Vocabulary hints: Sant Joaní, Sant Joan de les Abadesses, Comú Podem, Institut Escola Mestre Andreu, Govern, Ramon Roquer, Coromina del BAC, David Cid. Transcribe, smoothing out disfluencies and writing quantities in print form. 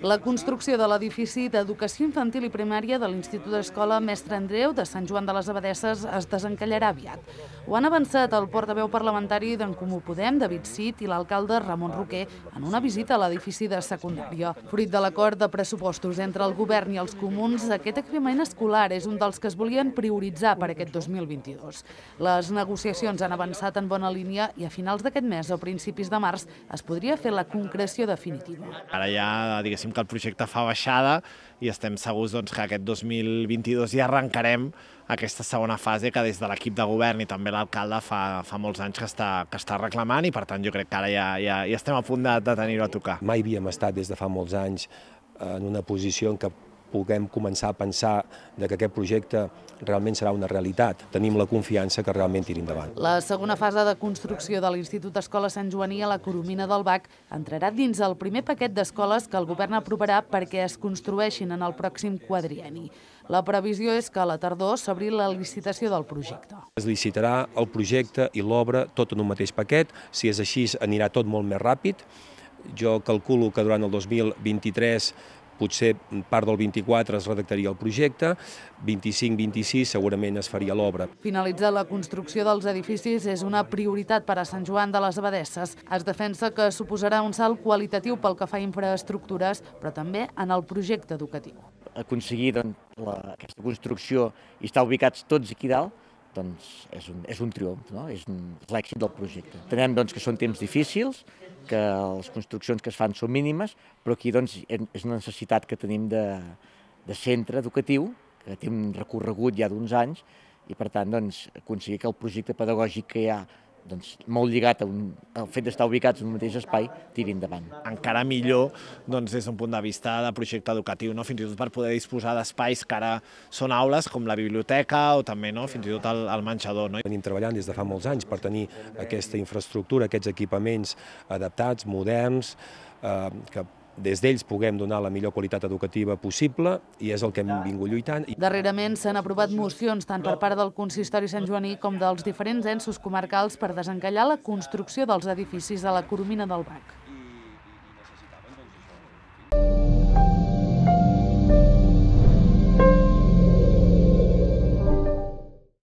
La construcció de l'edifici d'educació infantil i primària de l'Institut d'Escola Mestre Andreu de Sant Joan de les Abadesses es desencallarà aviat. Ho han avançat el portaveu parlamentari d'en Comú Podem, David Cid, i l'alcalde Ramon Roquer en una visita a l'edifici de secundària. Fruit de l'acord de pressupostos entre el govern i els comuns, aquest equipament escolar és un dels que es volien prioritzar per aquest 2022. Les negociacions han avançat en bona línia i a finals d'aquest mes o principis de març es podria fer la concreció definitiva. Ara ja, diguéssim, que el projecte fa baixada i estem segurs que aquest 2022 ja arrencarem aquesta segona fase que des de l'equip de govern i també l'alcalde fa molts anys que està reclamant, i per tant jo crec que ara ja estem a punt de tenir-ho a tocar. Mai havíem estat des de fa molts anys en una posició en què puguem començar a pensar que aquest projecte realment serà una realitat. Tenim la confiança que realment tiri endavant. La segona fase de construcció de l'Institut d'Escola Sant Joaní a la Coromina del BAC entrarà dins el primer paquet d'escoles que el govern aprovarà perquè es construeixin en el pròxim quadrienni. La previsió és que a la tardor s'obri la licitació del projecte. Es licitarà el projecte i l'obra tot en un mateix paquet. Si és així, anirà tot molt més ràpid. Jo calculo que durant el 2023 potser part del 24 es redactaria el projecte, 25-26 segurament es faria l'obra. Finalitzar la construcció dels edificis és una prioritat per a Sant Joan de les Abadesses. Es defensa que suposarà un salt qualitatiu pel que fa a infraestructures, però també en el projecte educatiu. Aconseguir aquesta construcció i estar ubicats tots aquí dalt és un triomf, és l'èxit del projecte. Entenem que són temps difícils, que les construccions que es fan són mínimes, però aquí és una necessitat que tenim de centre educatiu, que té un recorregut ja d'uns anys, i per tant aconseguir que el projecte pedagògic que hi ha, molt lligat al fet d'estar ubicats en un mateix espai, tiri endavant. Encara millor des d'un punt de vista de projecte educatiu, fins i tot per poder disposar d'espais que ara són aules, com la biblioteca o també fins i tot el menjador. Venim treballant des de fa molts anys per tenir aquesta infraestructura, aquests equipaments adaptats, moderns, que des d'ells puguem donar la millor qualitat educativa possible, i és el que hem vingut lluitant. Darrerament s'han aprovat mocions tant per part del consistori santjoaní com dels diferents ensos comarcals per desencallar la construcció dels edificis a la Coromina del BAC.